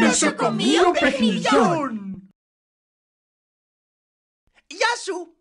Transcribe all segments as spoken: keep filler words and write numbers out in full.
Νοσοκομείο Παιχνιδιών. Γεια σου!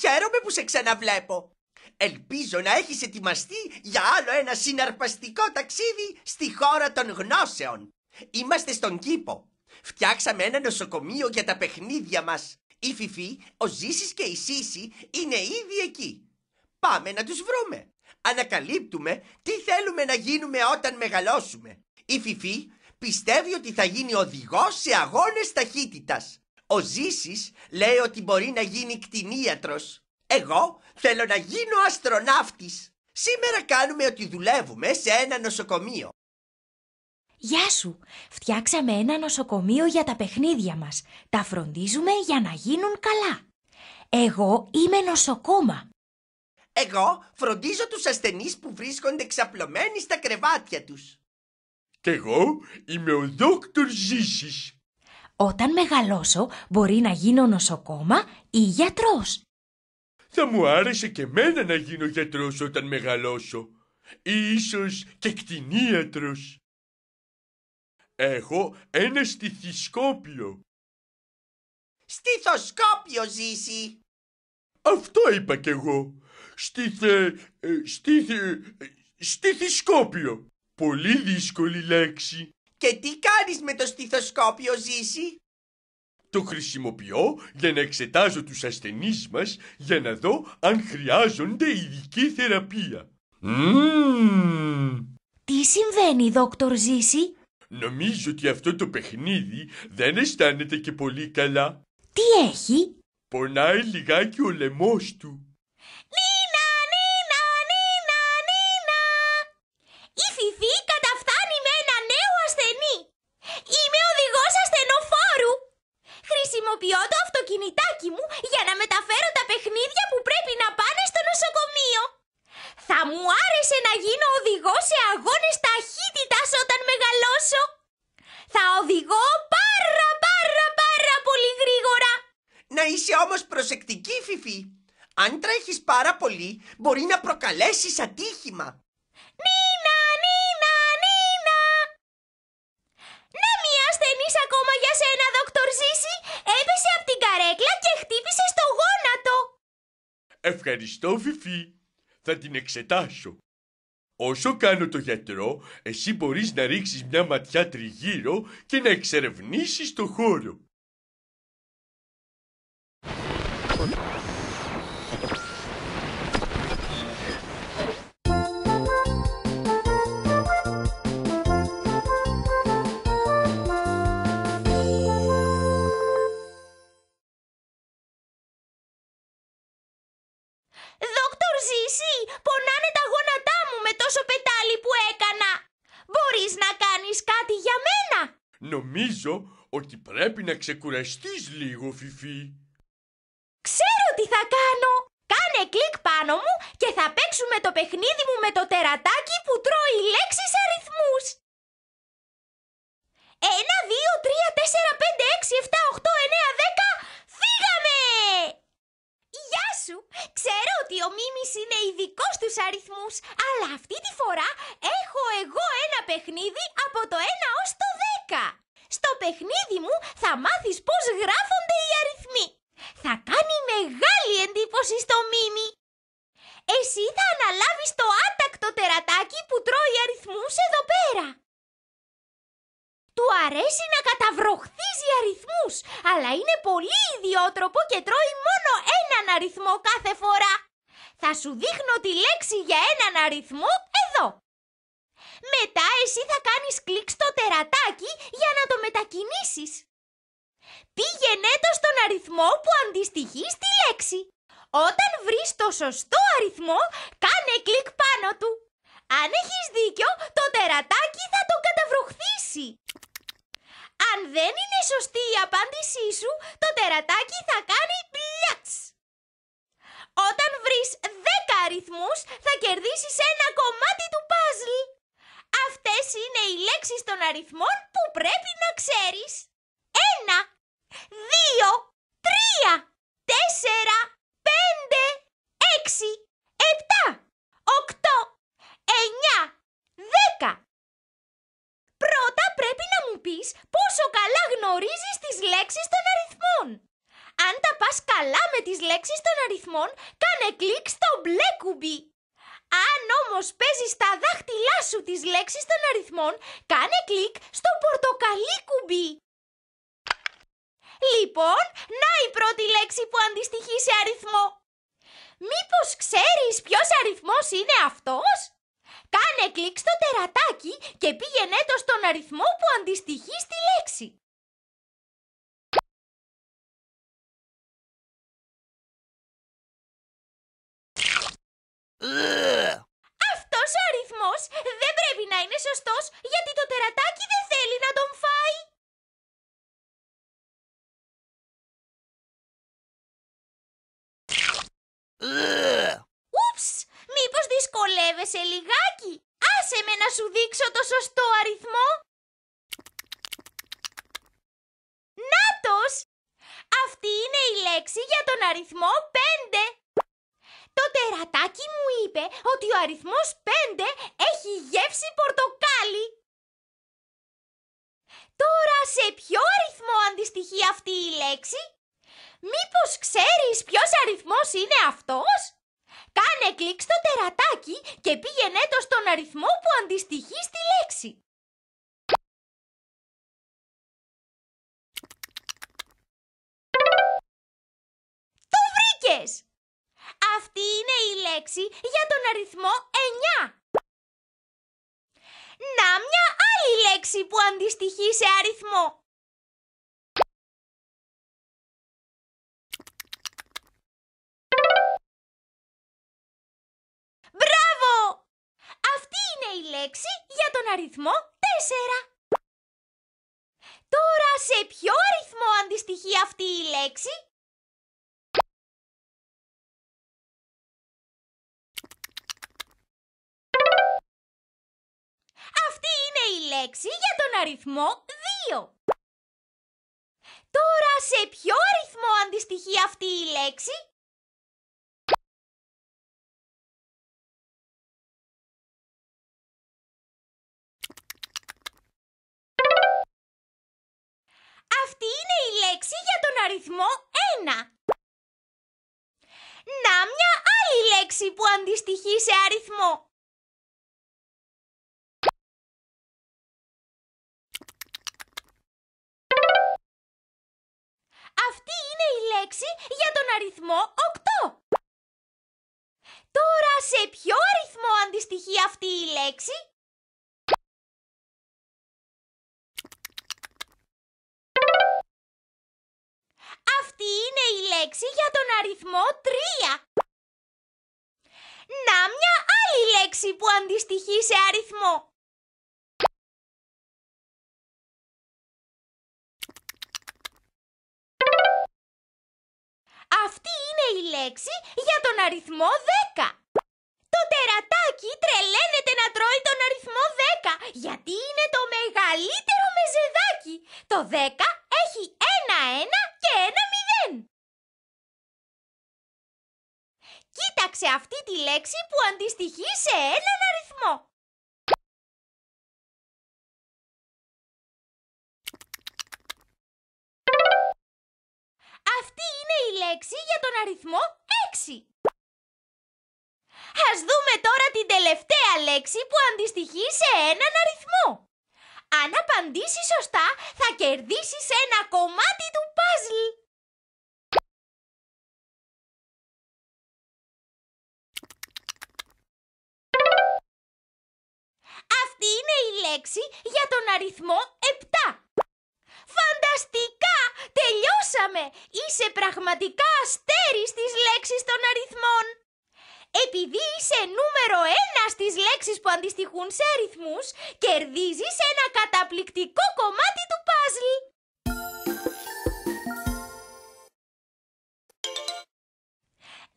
Χαίρομαι που σε ξαναβλέπω. Ελπίζω να έχεις ετοιμαστεί για άλλο ένα συναρπαστικό ταξίδι στη χώρα των γνώσεων. Είμαστε στον κήπο. Φτιάξαμε ένα νοσοκομείο για τα παιχνίδια μας. Η Φιφή, ο Ζήσης και η Σύση είναι ήδη εκεί. Πάμε να τους βρούμε. Ανακαλύπτουμε τι θέλουμε να γίνουμε όταν μεγαλώσουμε. Η Φιφή πιστεύει ότι θα γίνει οδηγός σε αγώνες ταχύτητας. Ο Ζήσης λέει ότι μπορεί να γίνει κτηνίατρος. Εγώ θέλω να γίνω αστροναύτης. Σήμερα κάνουμε ότι δουλεύουμε σε ένα νοσοκομείο. Γεια σου! Φτιάξαμε ένα νοσοκομείο για τα παιχνίδια μας. Τα φροντίζουμε για να γίνουν καλά. Εγώ είμαι νοσοκόμα. Εγώ φροντίζω τους ασθενείς που βρίσκονται ξαπλωμένοι στα κρεβάτια τους. Κι εγώ είμαι ο δόκτωρ Ζήσης. Όταν μεγαλώσω μπορεί να γίνω νοσοκόμα ή γιατρός. Θα μου άρεσε και εμένα να γίνω γιατρός όταν μεγαλώσω. Ή ίσως και κτηνίατρος. Έχω ένα στιθοσκόπιο. Στιθοσκόπιο, Ζήση. Αυτό είπα κι εγώ. Στιθε... στιθε... στιθοσκόπιο. Πολύ δύσκολη λέξη. Και τι κάνεις με το στιθοσκόπιο, Ζήση? Το χρησιμοποιώ για να εξετάζω τους ασθενείς μας για να δω αν χρειάζονται ειδική θεραπεία. Mm. Τι συμβαίνει, δόκτωρ Ζήση? Νομίζω ότι αυτό το παιχνίδι δεν αισθάνεται και πολύ καλά. Τι έχει? Πονάει λιγάκι ο λαιμός του. Νίνα, Νίνα, Νίνα, Νίνα. Η Φιφή καταφτάνει με ένα νέο ασθενή. Είμαι οδηγός ασθενοφόρου. Χρησιμοποιώ το αυτοκινητάκι μου για να μεταφέρω τα παιχνίδια που πρέπει να πάνε στο νοσοκομείο. Θα μου άρεσε να γίνω οδηγός σε αγώνες ταχύτητας όταν μεγαλώσω. Θα οδηγώ πάρα πάρα πάρα πολύ γρήγορα. Να είσαι όμως προσεκτική, Φιφή. Αν τρέχεις πάρα πολύ, μπορεί να προκαλέσεις ατύχημα. Νίνα, Νίνα, Νίνα. Να μία ασθενής ακόμα για σένα, δόκτωρ Ζήση. Έπεσε από την καρέκλα και χτύπησε στο γόνατο. Ευχαριστώ, Φιφή. Θα την εξετάσω. Όσο κάνω το γιατρό, εσύ μπορείς να ρίξεις μια ματιά τριγύρω και να εξερευνήσεις το χώρο. Ζήση, πονάνε τα γόνατά μου με τόσο πετάλι που έκανα. Μπορείς να κάνεις κάτι για μένα? Νομίζω ότι πρέπει να ξεκουραστείς λίγο, Φιφή. Ξέρω τι θα κάνω. Κάνε κλικ πάνω μου και θα παίξουμε το παιχνίδι μου με το τερατάκι που τρώει λέξεις αριθμούς. ένα, δύο, τρία, τέσσερα, πέντε, έξι, επτά, οκτώ, εννέα, δέκα. Φύγαμε! Γεια σου! Ξέρω ότι ο Μίμης είναι ειδικός στους αριθμούς, αλλά αυτή τη φορά έχω εγώ ένα παιχνίδι από το ένα ως το δέκα. Στο παιχνίδι μου θα μάθεις πώς γράφονται οι αριθμοί. Θα κάνει μεγάλη εντύπωση στο Μίμη. Εσύ θα αναλάβεις το άτακτο τερατάκι που τρώει αριθμούς εδώ πέρα. Του αρέσει να καταβροχθίζει αριθμούς, αλλά είναι πολύ ιδιότροπο και τρώει μόνο έναν αριθμό κάθε φορά. Θα σου δείχνω τη λέξη για έναν αριθμό εδώ. Μετά εσύ θα κάνεις κλικ στο τερατάκι για να το μετακινήσεις. Πήγαινε το στον αριθμό που αντιστοιχεί στη λέξη. Όταν βρεις το σωστό αριθμό, κάνε κλικ πάνω του. Αν έχεις δίκιο, το τερατάκι θα το καταβροχθήσει. Αν δεν είναι σωστή η απάντησή σου, το τερατάκι θα κάνει πλιάτς. Όταν βρεις δέκα αριθμούς, θα κερδίσεις ένα κομμάτι του παζλ. Αυτές είναι οι λέξεις των αριθμών που πρέπει να ξέρεις. Ένα, δύο, τρία, τέσσερα, πέντε, έξι, επτά, οκτώ, εννιά, δέκα. Πρώτα πρέπει να μου πεις πόσο καλά γνωρίζεις τις λέξεις των αριθμών. Αν τα πας καλά με τις λέξεις των αριθμών, κάνε κλικ στο μπλε κουμπί. Αν όμως παίζεις τα δάχτυλά σου τις λέξεις των αριθμών, κάνε κλικ στο πορτοκαλί κουμπί. Λοιπόν, να η πρώτη λέξη που αντιστοιχεί σε αριθμό. Μήπως ξέρεις ποιος αριθμός είναι αυτός? Κάνε κλικ στο τερατάκι και πήγαινε το στον αριθμό που αντιστοιχεί στη λέξη. Αυτός ο αριθμός δεν πρέπει να είναι σωστός, γιατί το τερατάκι δεν θέλει να τον φάει. Ούψ, μήπως δυσκολεύεσαι λιγάκι? Άσε με να σου δείξω το σωστό αριθμό. Νάτος! Αυτή είναι η λέξη για τον αριθμό πέντε. Το τερατάκι μου είπε ότι ο αριθμός πέντε έχει γεύση πορτοκάλι. Τώρα σε ποιο αριθμό αντιστοιχεί αυτή η λέξη? Μήπως ξέρεις ποιος αριθμός είναι αυτός? Κάνε κλικ στο τερατάκι και πήγαινε το στον αριθμό που αντιστοιχεί στη λέξη. Το βρήκες! Αυτή είναι η λέξη για τον αριθμό εννιά. Να μια άλλη λέξη που αντιστοιχεί σε αριθμό. Μπράβο! Αυτή είναι η λέξη για τον αριθμό τέσσερα. Τώρα σε ποιο αριθμό αντιστοιχεί αυτή η λέξη? Η λέξη για τον αριθμό δύο. Τώρα σε ποιο αριθμό αντιστοιχεί αυτή η λέξη? Αυτή είναι η λέξη για τον αριθμό ένα. Να μια άλλη λέξη που αντιστοιχεί σε αριθμό. Αυτή είναι η λέξη για τον αριθμό οκτώ. Τώρα σε ποιο αριθμό αντιστοιχεί αυτή η λέξη? Αυτή είναι η λέξη για τον αριθμό τρία. Να μια άλλη λέξη που αντιστοιχεί σε αριθμό. Αυτή είναι η λέξη για τον αριθμό δέκα. Το τερατάκι τρελαίνεται να τρώει τον αριθμό δέκα, γιατί είναι το μεγαλύτερο μεζεδάκι. Το δέκα έχει ένα ένα και ένα μηδέν. Κοίταξε αυτή τη λέξη που αντιστοιχεί σε έναν αριθμό. Αυτή είναι η λέξη για τον αριθμό έξι. Ας δούμε τώρα την τελευταία λέξη που αντιστοιχεί σε έναν αριθμό. Αν απαντήσεις σωστά, θα κερδίσεις ένα κομμάτι του παζλ. Αυτή είναι η λέξη για τον αριθμό επτά. Φανταστικά! Τελειώσαμε! Είσαι πραγματικά αστέρι στις λέξεις των αριθμών! Επειδή είσαι νούμερο ένα στις λέξεις που αντιστοιχούν σε αριθμούς, κερδίζεις ένα καταπληκτικό κομμάτι του παζλ!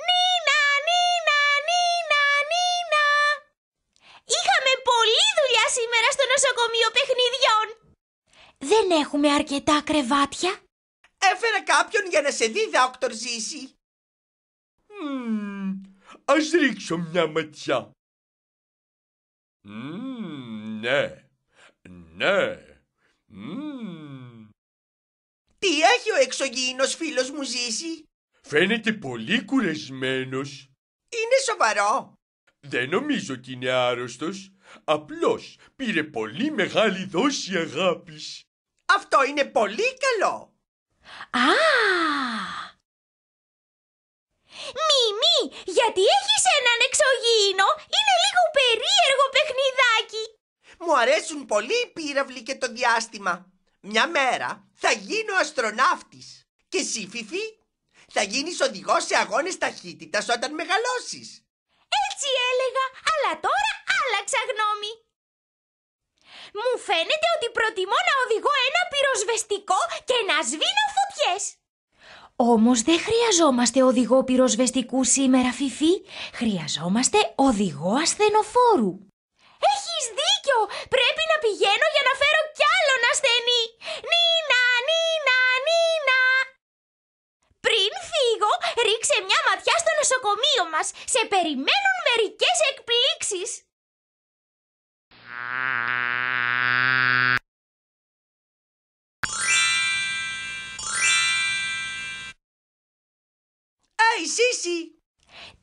Νίνα, Νίνα, Νίνα, Νίνα! Είχαμε πολλή δουλειά σήμερα στο νοσοκομείο παιχνιδιών! Δεν έχουμε αρκετά κρεβάτια. Έφερε κάποιον για να σε δει, δόκτωρ Ζήση. Mm, ας ρίξω μια ματιά. Mm, ναι, ναι, Mm. Τι έχει ο εξωγήινος φίλος μου, Ζήση? Φαίνεται πολύ κουρασμένος. Είναι σοβαρό? Δεν νομίζω ότι είναι άρρωστος. Απλώς πήρε πολύ μεγάλη δόση αγάπης. Αυτό είναι πολύ καλό. Α! Μίμη, γιατί έχεις έναν εξωγήινο? Είναι λίγο περίεργο παιχνιδάκι. Μου αρέσουν πολύ οι πύραυλοι και το διάστημα. Μια μέρα θα γίνω αστροναύτης. Και εσύ, Φιφί, θα γίνεις οδηγός σε αγώνες ταχύτητας όταν μεγαλώσεις. Έτσι έλεγα, αλλά τώρα άλλαξα γνώμη. Μου φαίνεται ότι προτιμώ να οδηγώ ένα πυροσβεστικό και να σβήνω φωτιές. Όμως δεν χρειαζόμαστε οδηγό πυροσβεστικού σήμερα, Φιφί. Χρειαζόμαστε οδηγό ασθενοφόρου. Έχεις δίκιο! Πρέπει να πηγαίνω για να φέρω κι άλλον ασθενή. Νίνα, Νίνα, Νίνα! Πριν φύγω, ρίξε μια ματιά στο νοσοκομείο μας. Σε περιμένουν μερικές εκπλήξεις. Ει, Ζήση!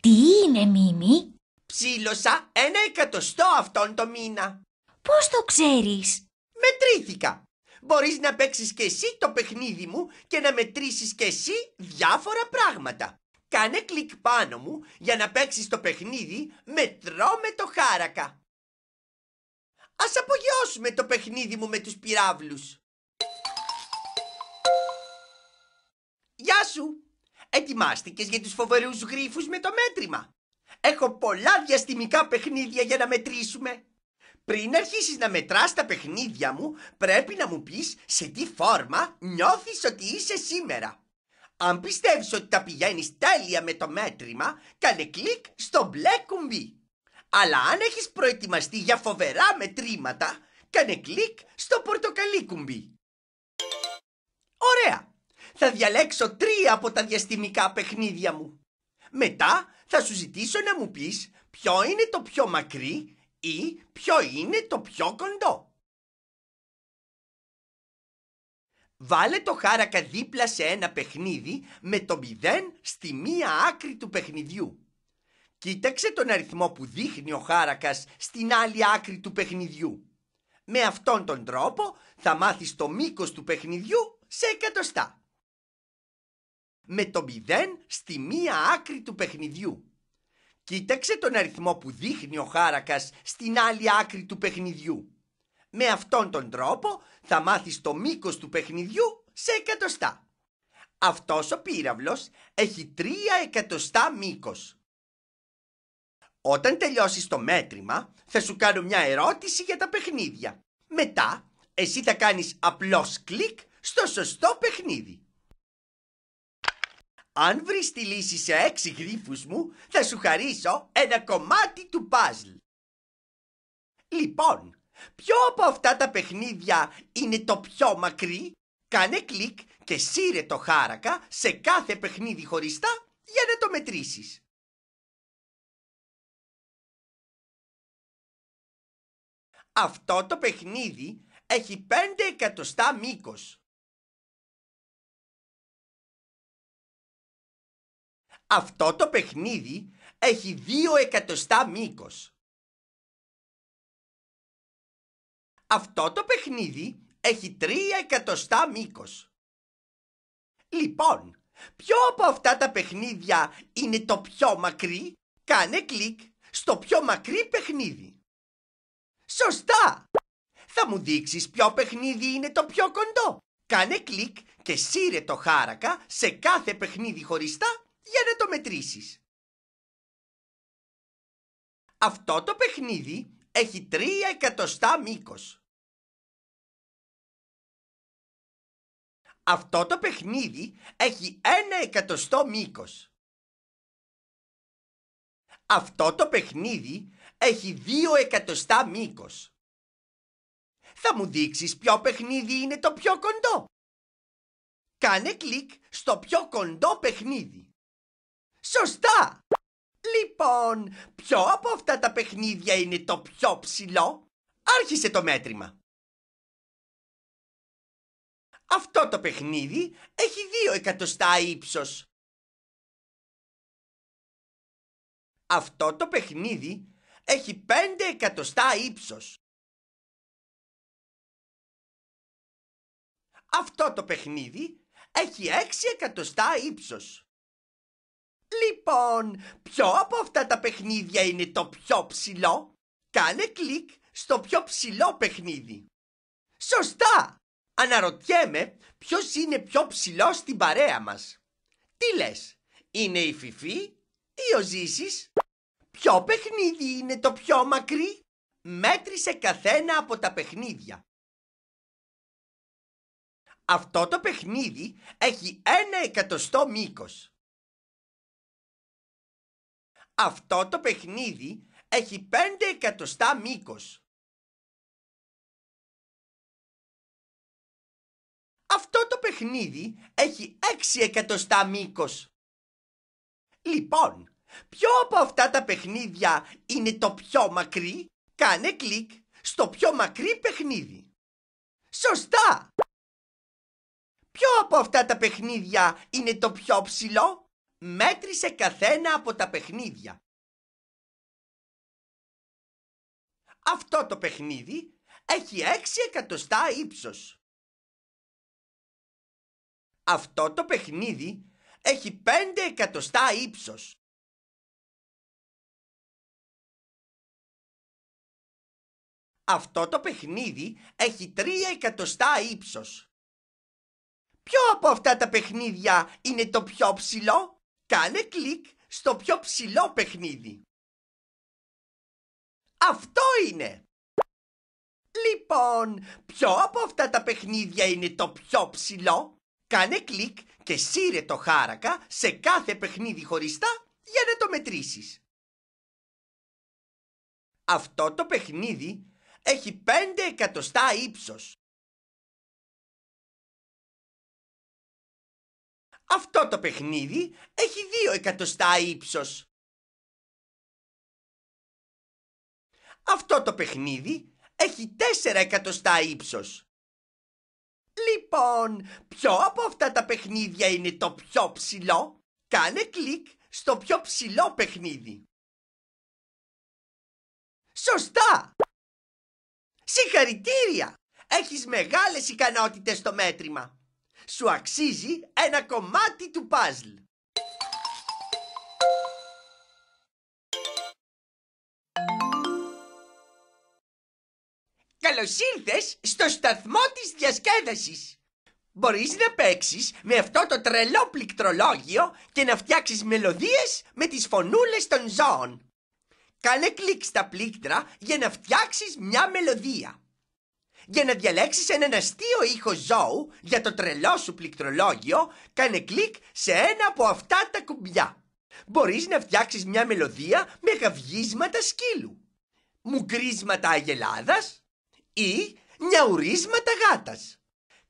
Τι είναι, Μίμη? Ψήλωσα ένα εκατοστό αυτόν το μήνα. Πώς το ξέρεις? Μετρήθηκα. Μπορείς να παίξεις και εσύ το παιχνίδι μου και να μετρήσεις και εσύ διάφορα πράγματα. Κάνε κλικ πάνω μου για να παίξεις το παιχνίδι μετρώ με το χάρακα. Ας απογειώσουμε το παιχνίδι μου με τους πυράβλους. Γεια σου! Ετοιμάστηκες για τους φοβερούς γρίφους με το μέτρημα? Έχω πολλά διαστημικά παιχνίδια για να μετρήσουμε. Πριν αρχίσεις να μετράς τα παιχνίδια μου, πρέπει να μου πεις σε τι φόρμα νιώθεις ότι είσαι σήμερα. Αν πιστεύεις ότι τα πηγαίνεις τέλεια με το μέτρημα, κάνε κλικ στο μπλε κουμπί. Αλλά αν έχεις προετοιμαστεί για φοβερά μετρήματα, κάνε κλικ στο πορτοκαλί κουμπί. Ωραία! Θα διαλέξω τρία από τα διαστημικά παιχνίδια μου. Μετά θα σου ζητήσω να μου πεις ποιο είναι το πιο μακρύ ή ποιο είναι το πιο κοντό. Βάλε το χάρακα δίπλα σε ένα παιχνίδι με το μηδέν στη μία άκρη του παιχνιδιού. Κοίταξε τον αριθμό που δείχνει ο χάρακας στην άλλη άκρη του παιχνιδιού. Με αυτόν τον τρόπο θα μάθεις το μήκος του παιχνιδιού σε εκατοστά. Με το μηδέν στη μία άκρη του παιχνιδιού. Κοίταξε τον αριθμό που δείχνει ο χάρακας στην άλλη άκρη του παιχνιδιού. Με αυτόν τον τρόπο θα μάθεις το μήκος του παιχνιδιού σε εκατοστά. Αυτός ο πύραυλος έχει τρία εκατοστά μήκος. Όταν τελειώσεις το μέτρημα θα σου κάνω μια ερώτηση για τα παιχνίδια. Μετά εσύ θα κάνεις απλώς κλικ στο σωστό παιχνίδι. Αν βρεις τη λύση σε έξι γρίφους μου, θα σου χαρίσω ένα κομμάτι του παζλ. Λοιπόν, ποιο από αυτά τα παιχνίδια είναι το πιο μακρύ? Κάνε κλικ και σύρε το χάρακα σε κάθε παιχνίδι χωριστά για να το μετρήσεις. Αυτό το παιχνίδι έχει πέντε εκατοστά μήκος. Αυτό το παιχνίδι έχει δύο εκατοστά μήκος. Αυτό το παιχνίδι έχει τρία εκατοστά μήκος. Λοιπόν, ποιο από αυτά τα παιχνίδια είναι το πιο μακρύ? Κάνε κλικ στο πιο μακρύ παιχνίδι. Σωστά! Θα μου δείξεις ποιο παιχνίδι είναι το πιο κοντό. Κάνε κλικ και σύρε το χάρακα σε κάθε παιχνίδι χωριστά για να το μετρήσεις. Αυτό το παιχνίδι έχει τρία εκατοστά μήκος. Αυτό το παιχνίδι έχει ένα εκατοστό μήκος. Αυτό το παιχνίδι έχει δύο εκατοστά μήκος. Θα μου δείξεις ποιο παιχνίδι είναι το πιο κοντό? Κάνε κλικ στο πιο κοντό παιχνίδι. Σωστά! Λοιπόν, ποιο από αυτά τα παιχνίδια είναι το πιο ψηλό? Άρχισε το μέτρημα. Αυτό το παιχνίδι έχει δύο εκατοστά ύψος. Αυτό το παιχνίδι έχει πέντε εκατοστά ύψος. Αυτό το παιχνίδι έχει έξι εκατοστά ύψος. Λοιπόν, ποιο από αυτά τα παιχνίδια είναι το πιο ψηλό? Κάνε κλικ στο πιο ψηλό παιχνίδι. Σωστά! Αναρωτιέμαι ποιος είναι πιο ψηλός στην παρέα μας. Τι λες, είναι η Φιφή ή ο Ζήσης? Ποιο παιχνίδι είναι το πιο μακρύ? Μέτρησε καθένα από τα παιχνίδια. Αυτό το παιχνίδι έχει ένα εκατοστό μήκος. Αυτό το παιχνίδι έχει πέντε εκατοστά μήκος. Αυτό το παιχνίδι έχει έξι εκατοστά μήκος. Λοιπόν, ποιο από αυτά τα παιχνίδια είναι το πιο μακρύ? Κάνε κλικ στο πιο μακρύ παιχνίδι. Σωστά! Ποιο από αυτά τα παιχνίδια είναι το πιο ψηλό? Μέτρησε καθένα από τα παιχνίδια. Αυτό το παιχνίδι έχει έξι εκατοστά ύψος. Αυτό το παιχνίδι έχει πέντε εκατοστά ύψος. Αυτό το παιχνίδι έχει τρία εκατοστά ύψος. Ποιο από αυτά τα παιχνίδια είναι το πιο ψηλό? Κάνε κλικ στο πιο ψηλό παιχνίδι. Αυτό είναι! Λοιπόν, ποιο από αυτά τα παιχνίδια είναι το πιο ψηλό? Κάνε κλικ και σύρε το χάρακα σε κάθε παιχνίδι χωριστά για να το μετρήσεις. Αυτό το παιχνίδι έχει πέντε εκατοστά ύψος. Αυτό το παιχνίδι έχει δύο εκατοστά ύψος. Αυτό το παιχνίδι έχει τέσσερα εκατοστά ύψος. Λοιπόν, ποιο από αυτά τα παιχνίδια είναι το πιο ψηλό? Κάνε κλικ στο πιο ψηλό παιχνίδι. Σωστά! Συγχαρητήρια! Έχεις μεγάλες ικανότητες στο μέτρημα. Σου αξίζει ένα κομμάτι του παζλ. Καλώς ήρθες στο σταθμό της διασκέδασης. Μπορείς να παίξεις με αυτό το τρελό πληκτρολόγιο και να φτιάξεις μελωδίες με τις φωνούλες των ζώων. Κάνε κλικ στα πλήκτρα για να φτιάξεις μια μελωδία. Για να διαλέξεις έναν αστείο ήχο ζώου για το τρελό σου πληκτρολόγιο, κάνε κλικ σε ένα από αυτά τα κουμπιά. Μπορείς να φτιάξεις μια μελωδία με γαυγίσματα σκύλου, μουγκρίσματα αγελάδας ή νιαουρίσματα γάτας.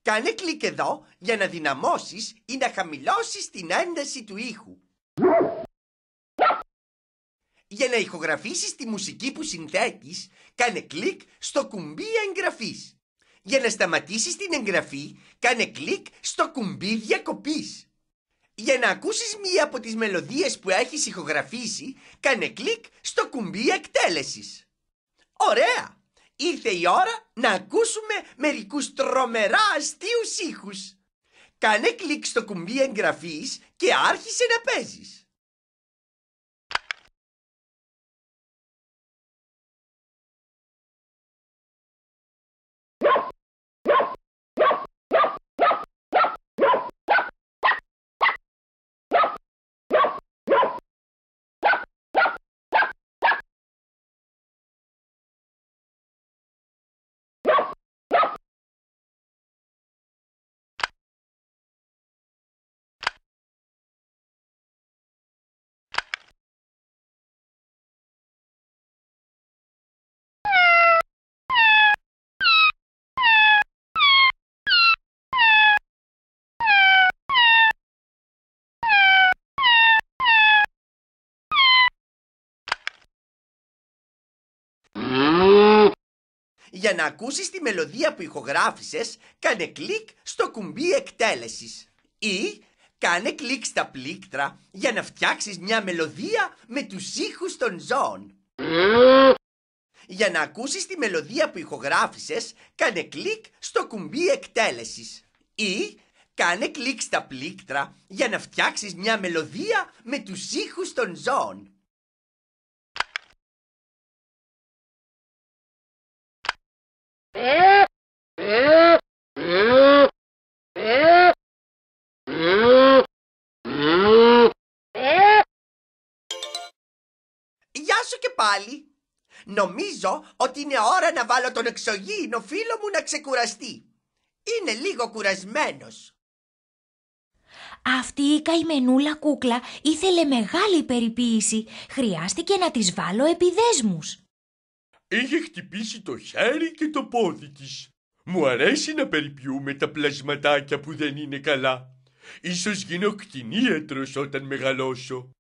Κάνε κλικ εδώ για να δυναμώσεις ή να χαμηλώσεις την ένταση του ήχου. Για να ηχογραφήσεις τη μουσική που συνθέτεις, κάνε κλικ στο κουμπί εγγραφής. Για να σταματήσεις την εγγραφή, κάνε κλικ στο κουμπί διακοπής. Για να ακούσεις μία από τις μελωδίες που έχεις ηχογραφήσει, κάνε κλικ στο κουμπί εκτέλεσης. Ωραία! Ήρθε η ώρα να ακούσουμε μερικούς τρομερά αστείους ήχους. Κάνε κλικ στο κουμπί εγγραφής και άρχισε να παίζεις. Για να ακούσεις τη μελωδία που ηχογράφησες, κάνε κλικ στο κουμπί εκτέλεσης ή κάνε κλικ στα πλήκτρα για να φτιάξεις μια μελωδία με τους ήχους των ζώων. Για να ακούσεις τη μελωδία που ηχογράφησες, κάνε κλικ στο κουμπί εκτέλεσης ή κάνε κλικ στα πλήκτρα για να φτιάξεις μια μελωδία με τους ήχους των ζώων. Γεια σου και πάλι. Νομίζω ότι είναι ώρα να βάλω τον εξωγήινο φίλο μου να ξεκουραστεί. Είναι λίγο κουρασμένος. Αυτή η καημενούλα κούκλα ήθελε μεγάλη περιποίηση. Χρειάστηκε να της βάλω επιδέσμους. Είχε χτυπήσει το χέρι και το πόδι της. Μου αρέσει να περιποιούμε τα πλασματάκια που δεν είναι καλά. Ίσως γίνω κτηνίατρος όταν μεγαλώσω.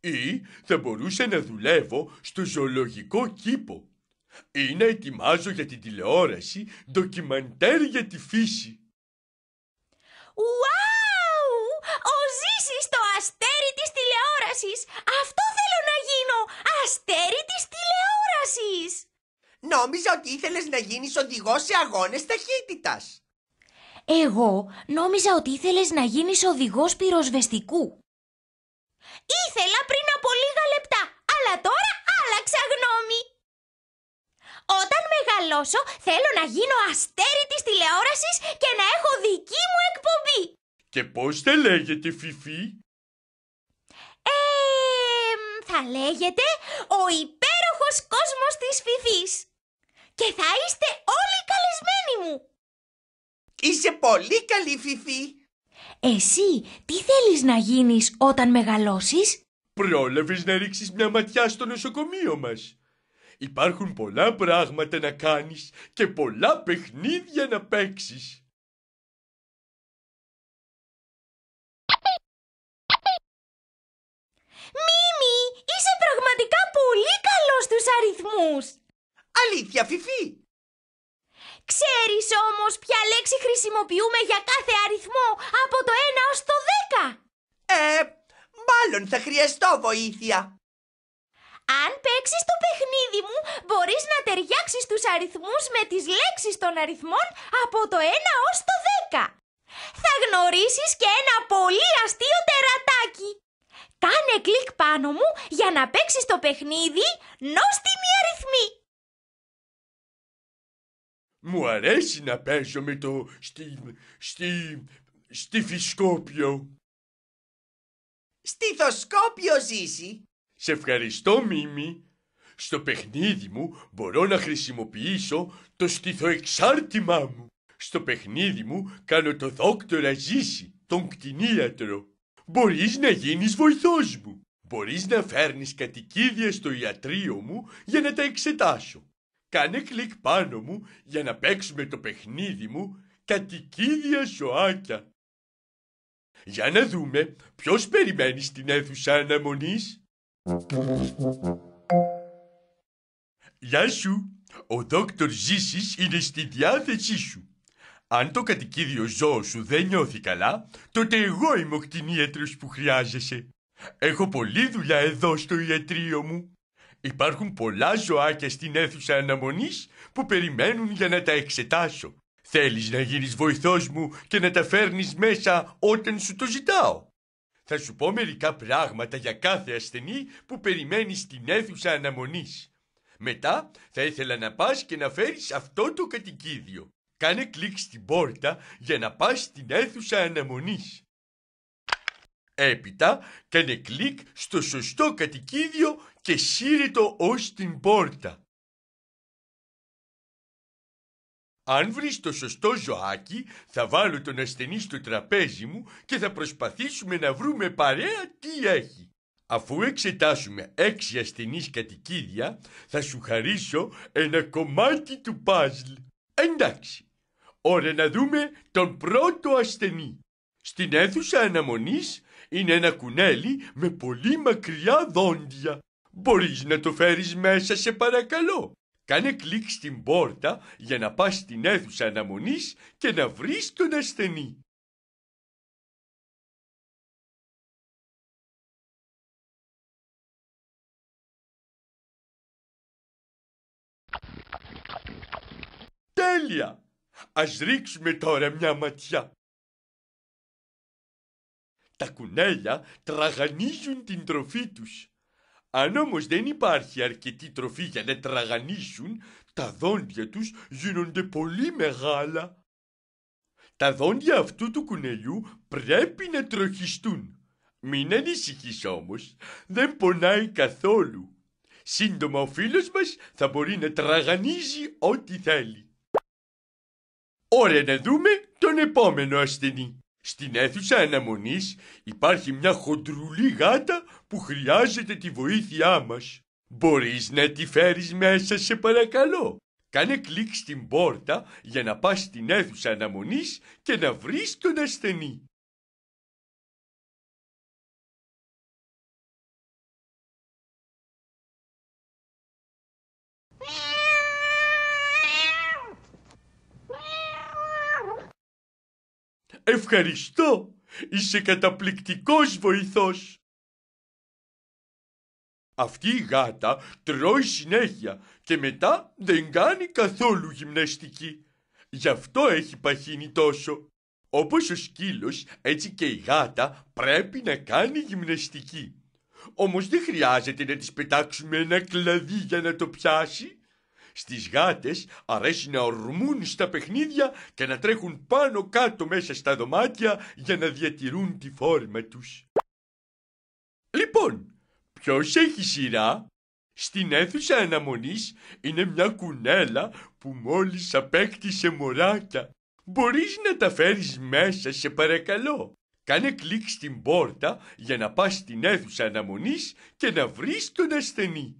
Ή θα μπορούσα να δουλεύω στο ζωολογικό κήπο. Ή να ετοιμάζω για την τηλεόραση ντοκιμαντέρ για τη φύση. Ουάου! Ο Ζήσης το αστέρι της τηλεόρασης! Αυτό θέλω να γίνω! Αστέρι της τηλεόρασης! Νόμιζα ότι ήθελες να γίνεις οδηγός σε αγώνες ταχύτητας. Εγώ νόμιζα ότι ήθελες να γίνεις οδηγός πυροσβεστικού. Ήθελα πριν από λίγα λεπτά, αλλά τώρα άλλαξα γνώμη. Όταν μεγαλώσω, θέλω να γίνω αστέρι της τηλεόρασης και να έχω δική μου εκπομπή. Και πώς θα λέγεται, Φιφί? Ε, θα λέγεται ο υπέροχος κόσμος της Φιφής. Και θα είστε όλοι καλεσμένοι μου. Είσαι πολύ καλή, Φιφί. Εσύ, τι θέλεις να γίνεις όταν μεγαλώσεις? Πρόλαβες να ρίξεις μια ματιά στο νοσοκομείο μας. Υπάρχουν πολλά πράγματα να κάνεις και πολλά παιχνίδια να παίξεις. Μίμη, είσαι πραγματικά πολύ καλός στους αριθμούς. Αλήθεια, Φιφί. Ξέρεις όμως ποια λέξη χρησιμοποιούμε για κάθε αριθμό από το ένα ως το δέκα? Ε, μάλλον θα χρειαστώ βοήθεια. Αν παίξεις το παιχνίδι μου, μπορείς να ταιριάξεις τους αριθμούς με τις λέξεις των αριθμών από το ένα ως το δέκα. Θα γνωρίσεις και ένα πολύ αστείο τερατάκι. Κάνε κλικ πάνω μου για να παίξεις το παιχνίδι νόστιμη αριθμή. Μου αρέσει να παίζω με το στη... στη... στιφισκόπιο. Στιθοσκόπιο, Ζήση. Σε ευχαριστώ, Μίμη. Στο παιχνίδι μου μπορώ να χρησιμοποιήσω το στιθοεξάρτημά μου. Στο παιχνίδι μου κάνω το δόκτορα Ζήση, τον κτηνίατρο. Μπορείς να γίνεις βοηθός μου. Μπορείς να φέρνεις κατοικίδια στο ιατρείο μου για να τα εξετάσω. Κάνε κλικ πάνω μου για να παίξουμε το παιχνίδι μου κατοικίδια ζωάκια. Για να δούμε ποιος περιμένει στην αίθουσα αναμονής. Γεια σου, ο δόκτωρ Ζήσης είναι στη διάθεσή σου. Αν το κατοικίδιο ζώο σου δεν νιώθει καλά, τότε εγώ είμαι ο κτηνίατρος που χρειάζεσαι. Έχω πολλή δουλειά εδώ στο ιατρείο μου. Υπάρχουν πολλά ζωάκια στην αίθουσα αναμονής που περιμένουν για να τα εξετάσω. Θέλεις να γίνεις βοηθός μου και να τα φέρνεις μέσα όταν σου το ζητάω? Θα σου πω μερικά πράγματα για κάθε ασθενή που περιμένει στην αίθουσα αναμονής. Μετά θα ήθελα να πας και να φέρεις αυτό το κατοικίδιο. Κάνε κλικ στην πόρτα για να πας στην αίθουσα αναμονής. Έπειτα, κάνε κλικ στο σωστό κατοικίδιο και σύρε το ως την πόρτα. Αν βρεις το σωστό ζωάκι, θα βάλω τον ασθενή στο τραπέζι μου και θα προσπαθήσουμε να βρούμε παρέα τι έχει. Αφού εξετάσουμε έξι ασθενείς κατοικίδια, θα σου χαρίσω ένα κομμάτι του παζλ. Εντάξει, ώρα να δούμε τον πρώτο ασθενή. Στην αίθουσα αναμονής είναι ένα κουνέλι με πολύ μακριά δόντια. Μπορείς να το φέρεις μέσα, σε παρακαλώ? Κάνε κλικ στην πόρτα για να πας στην αίθουσα αναμονής και να βρεις τον ασθενή. Τέλεια! Ας ρίξουμε τώρα μια ματιά. Τα κουνέλια τραγανίζουν την τροφή τους. Αν όμως δεν υπάρχει αρκετή τροφή για να τραγανίσουν, τα δόντια τους γίνονται πολύ μεγάλα. Τα δόντια αυτού του κουνελιού πρέπει να τροχιστούν. Μην ανησυχείς όμως, δεν πονάει καθόλου. Σύντομα ο φίλος μας θα μπορεί να τραγανίζει ό,τι θέλει. Ωραία, να δούμε τον επόμενο ασθενή. Στην αίθουσα αναμονής υπάρχει μια χοντρουλή γάτα που χρειάζεται τη βοήθειά μας. Μπορείς να τη φέρεις μέσα, σε παρακαλώ? Κάνε κλικ στην πόρτα για να πας στην αίθουσα αναμονής και να βρεις τον ασθενή. Ευχαριστώ! Είσαι καταπληκτικός βοηθός! Αυτή η γάτα τρώει συνέχεια και μετά δεν κάνει καθόλου γυμναστική. Γι' αυτό έχει παχύνει τόσο. Όπως ο σκύλος, έτσι και η γάτα πρέπει να κάνει γυμναστική. Όμως δεν χρειάζεται να της πετάξουμε ένα κλαδί για να το πιάσει. Στις γάτες αρέσει να ορμούν στα παιχνίδια και να τρέχουν πάνω κάτω μέσα στα δωμάτια για να διατηρούν τη φόρμα τους. Λοιπόν, ποιος έχει σειρά? Στην αίθουσα αναμονής είναι μια κουνέλα που μόλις απέκτησε μωράκια. Μπορείς να τα φέρεις μέσα, σε παρακαλώ? Κάνε κλικ στην πόρτα για να πας στην αίθουσα αναμονής και να βρεις τον ασθενή.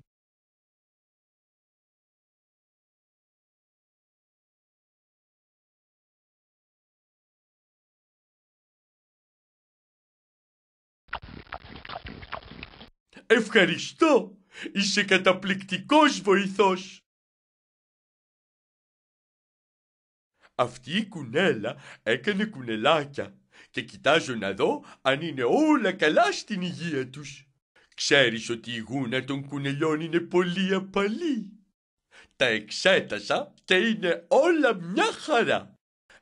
Ευχαριστώ! Είσαι καταπληκτικός βοηθός! Αυτή η κουνέλα έκανε κουνελάκια και κοιτάζω να δω αν είναι όλα καλά στην υγεία τους. Ξέρεις ότι η γούνα των κουνελιών είναι πολύ απαλή. Τα εξέτασα και είναι όλα μια χαρά.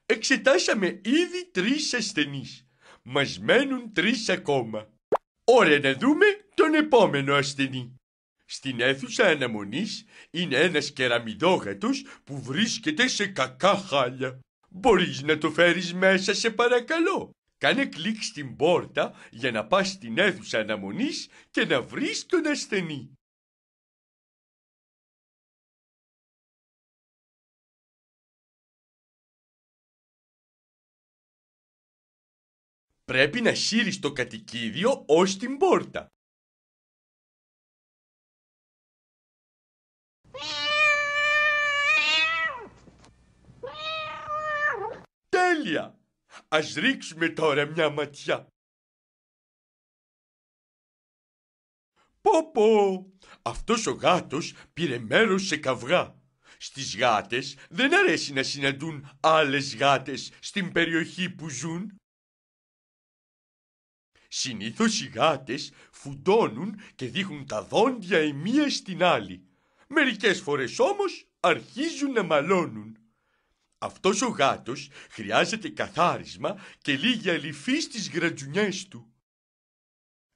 Εξετάσαμε ήδη τρεις ασθενείς. Μας μένουν τρεις ακόμα. Ωραία, να δούμε τον επόμενο ασθενή. Στην αίθουσα αναμονής είναι ένας κεραμιδόγατος που βρίσκεται σε κακά χάλια. Μπορείς να το φέρεις μέσα, σε παρακαλώ? Κάνε κλικ στην πόρτα για να πας στην αίθουσα αναμονής και να βρεις τον ασθενή. Πρέπει να σύρεις το κατοικίδιο ως την πόρτα. Τέλεια! Ας ρίξουμε τώρα μια ματιά. Πω πω! Αυτός ο γάτος πήρε μέρος σε καυγά. Στις γάτες δεν αρέσει να συναντούν άλλες γάτες στην περιοχή που ζουν. Συνήθως οι γάτες φουντώνουν και δείχνουν τα δόντια η μία στην άλλη. Μερικές φορές όμως αρχίζουν να μαλώνουν. Αυτός ο γάτος χρειάζεται καθάρισμα και λίγη αληφή στις γρατζουνιές του.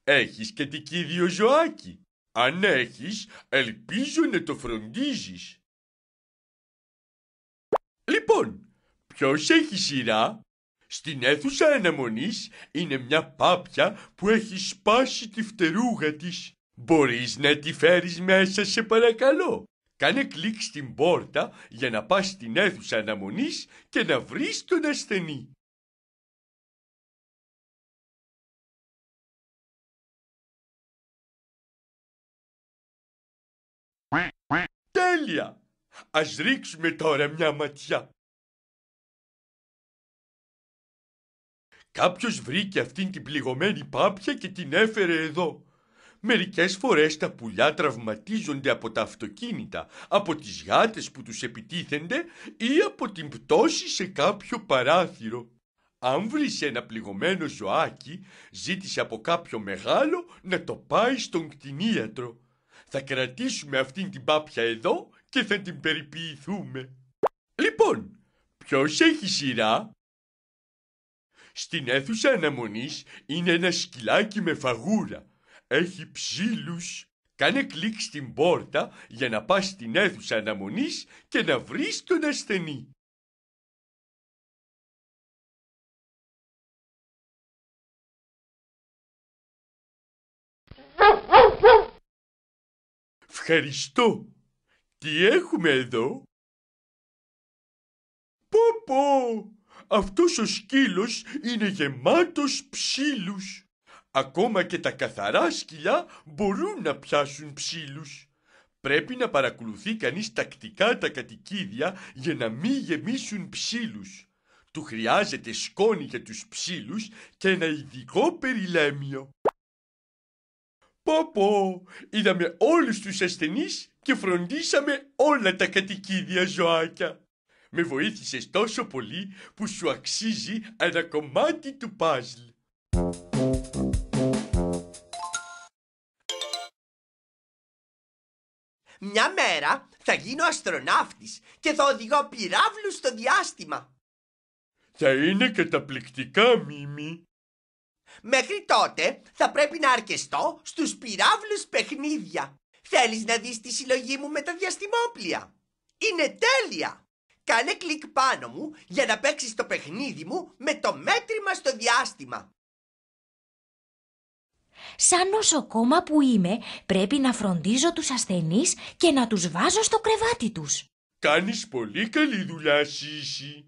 Έχεις κατοικίδιο ζωάκι? Αν έχεις, ελπίζω να το φροντίζεις. Λοιπόν, ποιος έχει σειρά? Στην αίθουσα αναμονής είναι μια πάπια που έχει σπάσει τη φτερούγα της. Μπορείς να τη φέρεις μέσα, σε παρακαλώ? Κάνε κλικ στην πόρτα για να πας στην αίθουσα αναμονής και να βρεις τον ασθενή. Τέλεια! Ας ρίξουμε τώρα μια ματιά. Κάποιος βρήκε αυτήν την πληγωμένη πάπια και την έφερε εδώ. Μερικές φορές τα πουλιά τραυματίζονται από τα αυτοκίνητα, από τις γάτες που τους επιτίθενται ή από την πτώση σε κάποιο παράθυρο. Αν βρεις ένα πληγωμένο ζωάκι, ζήτησε από κάποιο μεγάλο να το πάει στον κτηνίατρο. Θα κρατήσουμε αυτήν την πάπια εδώ και θα την περιποιηθούμε. Λοιπόν, ποιος έχει σειρά? Στην αίθουσα αναμονής είναι ένα σκυλάκι με φαγούρα. Έχει ψήλους. Κάνε κλικ στην πόρτα για να πας στην αίθουσα αναμονής και να βρεις τον ασθενή. Ευχαριστώ. Τι έχουμε εδώ? Πω πω! Αυτός ο σκύλος είναι γεμάτος ψήλους. Ακόμα και τα καθαρά σκυλιά μπορούν να πιάσουν ψήλους. Πρέπει να παρακολουθεί κανείς τακτικά τα κατοικίδια για να μην γεμίσουν ψήλους. Του χρειάζεται σκόνη για τους ψήλους και ένα ειδικό περιλέμιο. Πω πω! Είδαμε όλους τους ασθενείς και φροντίσαμε όλα τα κατοικίδια ζωάκια. Με βοήθησες τόσο πολύ που σου αξίζει ένα κομμάτι του παζλ. Μια μέρα θα γίνω αστροναύτης και θα οδηγώ πυράβλους στο διάστημα. Θα είναι καταπληκτικά, Μίμη. Μέχρι τότε θα πρέπει να αρκεστώ στους πυράβλους παιχνίδια. Θέλεις να δεις τη συλλογή μου με τα διαστημόπλια? Είναι τέλεια! Κάνε κλικ πάνω μου για να παίξεις το παιχνίδι μου με το μέτρημα στο διάστημα. Σαν νοσοκόμα που είμαι, πρέπει να φροντίζω τους ασθενείς και να τους βάζω στο κρεβάτι τους. Κάνεις πολύ καλή δουλειά, Σύση.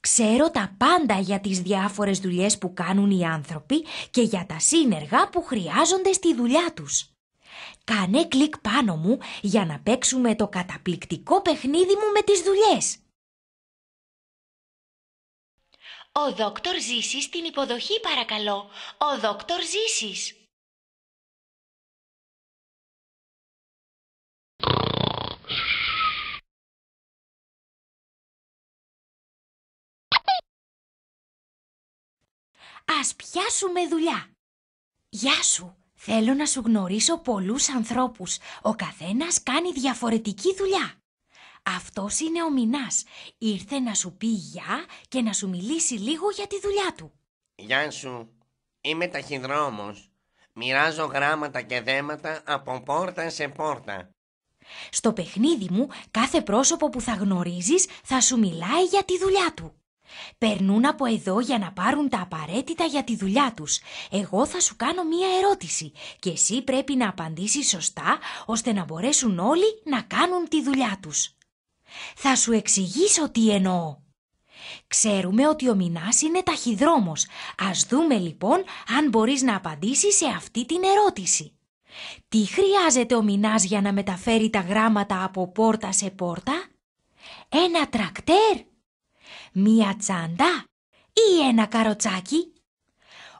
Ξέρω τα πάντα για τις διάφορες δουλειές που κάνουν οι άνθρωποι και για τα σύνεργα που χρειάζονται στη δουλειά τους. Κάνε κλικ πάνω μου για να παίξουμε το καταπληκτικό παιχνίδι μου με τις δουλειές. Ο δόκτωρ Ζήσης στην υποδοχή, παρακαλώ. Ο δόκτωρ Ζήσης. Ας πιάσουμε δουλειά. Γεια σου. Θέλω να σου γνωρίσω πολλούς ανθρώπους. Ο καθένας κάνει διαφορετική δουλειά. Αυτός είναι ο Μινάς. Ήρθε να σου πει γεια και να σου μιλήσει λίγο για τη δουλειά του. Γεια σου. Είμαι ταχυδρόμος. Μοιράζω γράμματα και δέματα από πόρτα σε πόρτα. Στο παιχνίδι μου, κάθε πρόσωπο που θα γνωρίζεις θα σου μιλάει για τη δουλειά του. Περνούν από εδώ για να πάρουν τα απαραίτητα για τη δουλειά τους. Εγώ θα σου κάνω μία ερώτηση και εσύ πρέπει να απαντήσεις σωστά ώστε να μπορέσουν όλοι να κάνουν τη δουλειά τους. Θα σου εξηγήσω τι εννοώ. Ξέρουμε ότι ο Μινάς είναι ταχυδρόμος. Ας δούμε λοιπόν αν μπορείς να απαντήσεις σε αυτή την ερώτηση. Τι χρειάζεται ο Μινάς για να μεταφέρει τα γράμματα από πόρτα σε πόρτα? Ένα τρακτέρ? Μία τσάντα ή ένα καροτσάκι?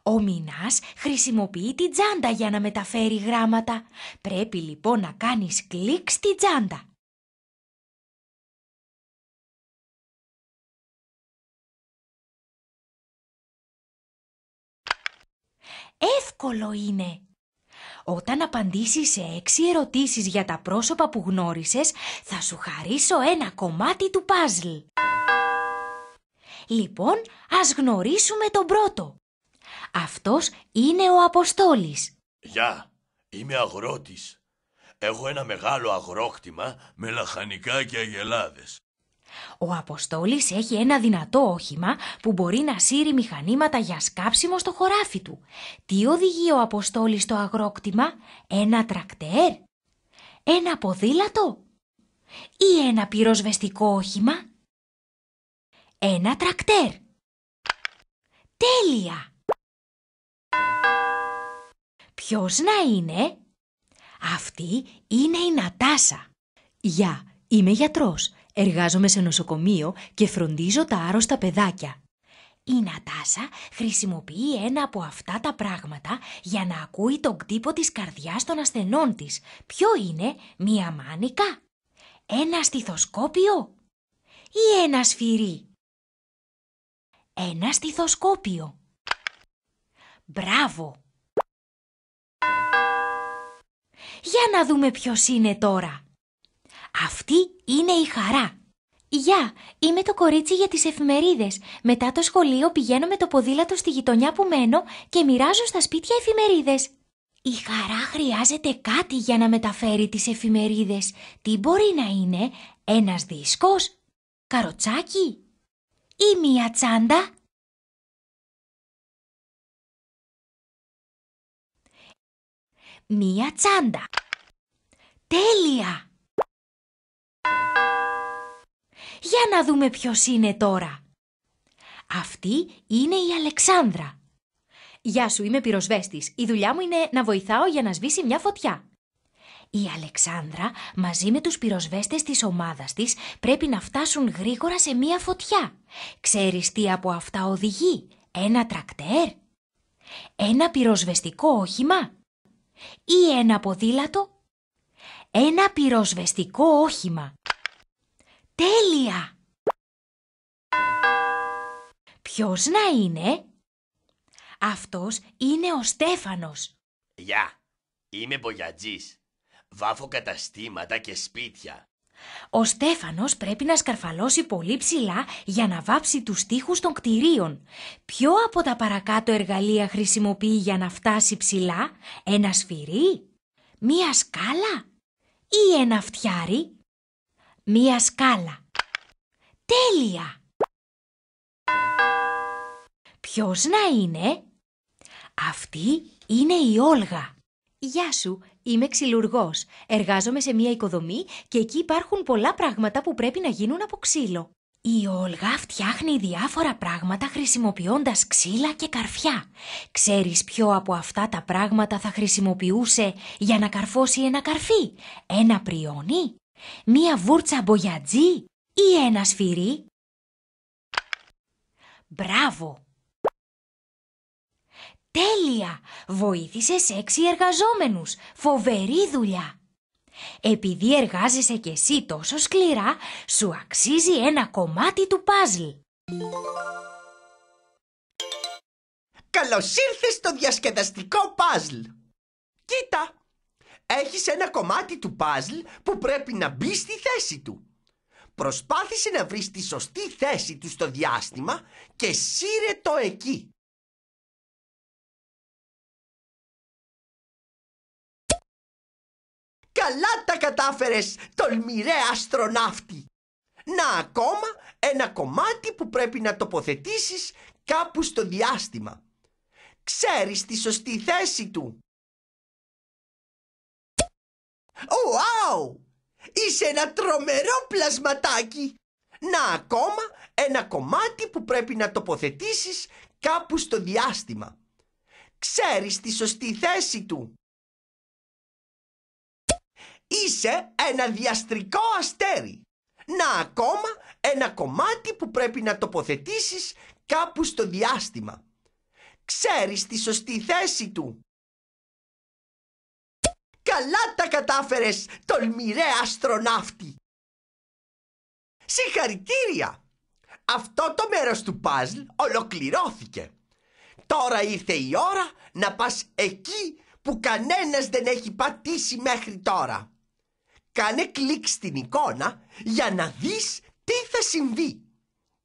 Ο Μινάς χρησιμοποιεί την τσάντα για να μεταφέρει γράμματα. Πρέπει λοιπόν να κάνεις κλικ στη τσάντα. Εύκολο είναι. Όταν απαντήσεις σε έξι ερωτήσεις για τα πρόσωπα που γνώρισες, θα σου χαρίσω ένα κομμάτι του παζλ. Λοιπόν, ας γνωρίσουμε τον πρώτο. Αυτός είναι ο Αποστόλης. Γεια, είμαι αγρότης. Έχω ένα μεγάλο αγρόκτημα με λαχανικά και αγελάδες. Ο Αποστόλης έχει ένα δυνατό όχημα που μπορεί να σύρει μηχανήματα για σκάψιμο στο χωράφι του. Τι οδηγεί ο Αποστόλης στο αγρόκτημα? Ένα τρακτέρ? Ένα ποδήλατο? Ή ένα πυροσβεστικό όχημα? Ένα τρακτέρ. Τέλεια! Ποιος να είναι? Αυτή είναι η Νατάσα. Γεια, είμαι γιατρός. Εργάζομαι σε νοσοκομείο και φροντίζω τα άρρωστα παιδάκια. Η Νατάσα χρησιμοποιεί ένα από αυτά τα πράγματα για να ακούει τον κτύπο της καρδιάς των ασθενών της. Ποιο είναι? Μία μάνικα? Ένα στιθοσκόπιο? Ή ένα σφυρί? Ένα στιθοσκόπιο. Μπράβο! Για να δούμε ποιος είναι τώρα. Αυτή είναι η Χαρά. Γεια, είμαι το κορίτσι για τις εφημερίδες. Μετά το σχολείο πηγαίνω με το ποδήλατο στη γειτονιά που μένω και μοιράζω στα σπίτια εφημερίδες. Η Χαρά χρειάζεται κάτι για να μεταφέρει τις εφημερίδες. Τι μπορεί να είναι? Ένας δίσκος? Καροτσάκι? Ή μία τσάντα? Μία τσάντα. Τέλεια! Για να δούμε ποιος είναι τώρα. Αυτή είναι η Αλεξάνδρα. Γεια σου, είμαι πυροσβέστης. Η δουλειά μου είναι να βοηθάω για να σβήσει μια φωτιά. Η Αλεξάνδρα μαζί με τους πυροσβέστες της ομάδας της πρέπει να φτάσουν γρήγορα σε μια φωτιά. Ξέρεις τι από αυτά οδηγεί? Ένα τρακτέρ? Ένα πυροσβεστικό όχημα? Ή ένα ποδήλατο? Ένα πυροσβεστικό όχημα. Τέλεια! Ποιος να είναι? Αυτός είναι ο Στέφανος. Γεια, είμαι μπογιατζής. Βάφω καταστήματα και σπίτια. Ο Στέφανος πρέπει να σκαρφαλώσει πολύ ψηλά για να βάψει τους τοίχους των κτιρίων. Ποιο από τα παρακάτω εργαλεία χρησιμοποιεί για να φτάσει ψηλά? Ένα σφυρί? Μία σκάλα? Ή ένα φτιάρι? Μία σκάλα. Τέλεια! Ποιος να είναι? Αυτή είναι η Όλγα. Γεια σου, είμαι ξυλουργός. Εργάζομαι σε μία οικοδομή και εκεί υπάρχουν πολλά πράγματα που πρέπει να γίνουν από ξύλο. Η Όλγα φτιάχνει διάφορα πράγματα χρησιμοποιώντας ξύλα και καρφιά. Ξέρεις ποιο από αυτά τα πράγματα θα χρησιμοποιούσε για να καρφώσει ένα καρφί? Ένα πριόνι? Μία βούρτσα μπογιατζή? Ή ένα σφυρί? Μπράβο! Τέλεια! Βοήθησες έξι εργαζόμενους. Φοβερή δουλειά! Επειδή εργάζεσαι κι εσύ τόσο σκληρά, σου αξίζει ένα κομμάτι του παζλ. Καλώς ήρθες στο διασκεδαστικό παζλ. Κοίτα! Έχεις ένα κομμάτι του παζλ που πρέπει να μπει στη θέση του. Προσπάθησε να βρεις τη σωστή θέση του στο διάστημα και σύρε το εκεί. Καλά τα κατάφερες, τολμηρέ αστροναύτη! Να ακόμα ένα κομμάτι που πρέπει να τοποθετήσεις κάπου στο διάστημα. Ξέρεις τη σωστή θέση του. Ωάου! Είσαι ένα τρομερό πλασματάκι! Να ακόμα ένα κομμάτι που πρέπει να τοποθετήσεις κάπου στο διάστημα. Ξέρεις τη σωστή θέση του. Είσαι ένα διαστρικό αστέρι. Να ακόμα ένα κομμάτι που πρέπει να τοποθετήσεις κάπου στο διάστημα. Ξέρεις τη σωστή θέση του. Καλά τα κατάφερες, τολμηρέ αστροναύτη! Συγχαρητήρια! Αυτό το μέρος του παζλ ολοκληρώθηκε. Τώρα ήρθε η ώρα να πας εκεί που κανένας δεν έχει πατήσει μέχρι τώρα. Κάνε κλικ στην εικόνα για να δεις τι θα συμβεί.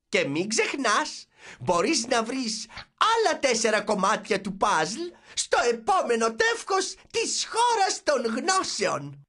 Και μην ξεχνάς, μπορείς να βρεις άλλα τέσσερα κομμάτια του παζλ στο επόμενο τεύχος της χώρας των γνώσεων.